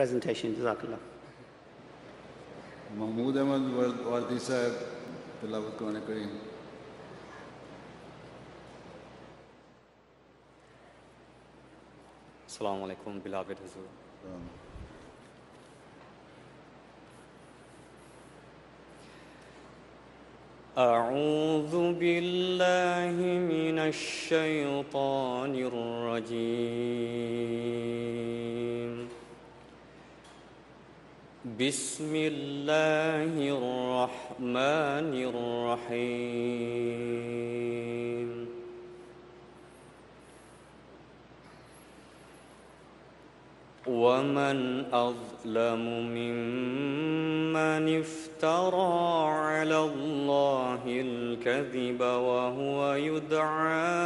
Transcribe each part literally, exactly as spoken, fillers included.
presentation. Jazakallah. Mahmood Ahmad Wardi Sahib, Tilawat Quran Kareem. Assalamu alaikum, beloved Huzur. أعوذ بالله من الشيطان الرجيم. بسم الله الرحمن الرحيم. ومن أظلم ممن افترى على الله الكذب وهو يدعى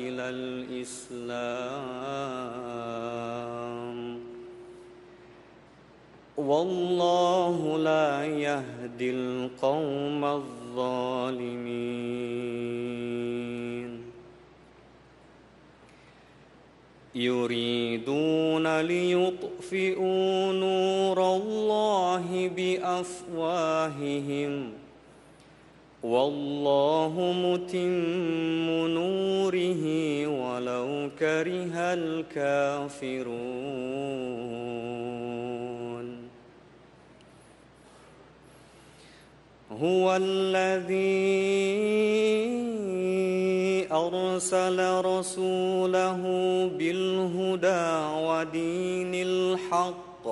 إلى الإسلام. والله لا يهدي القوم الظالمين. يريدون ليطفئوا نور الله بأفواههم والله متم نوره ولو كره الكافرون. هو الذي أرسل رسوله بالهدى ودين الحق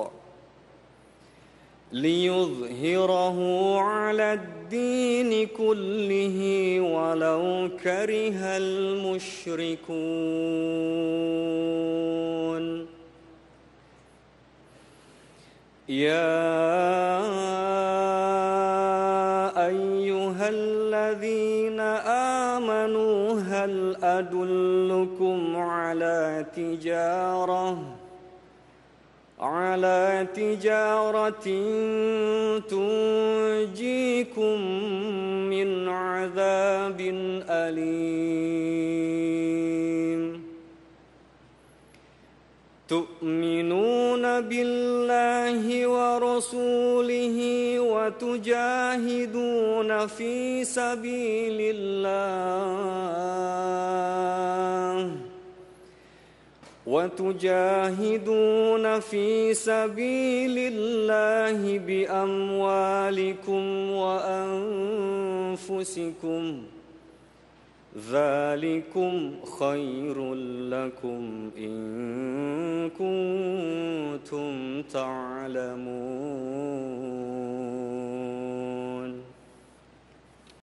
ليظهره على الدين كله ولو كره المشركون. يا أيها الذين آمنوا هل أدلكم على تجارة على تجارة تنجيكم من عذاب أليم. تؤمنون بالله ورسوله وتجاهدون في سبيل الله وتجاهدون في سبيل الله بأموالكم وأنفسكم ذلكم خير لكم إن كنتم تعلمون.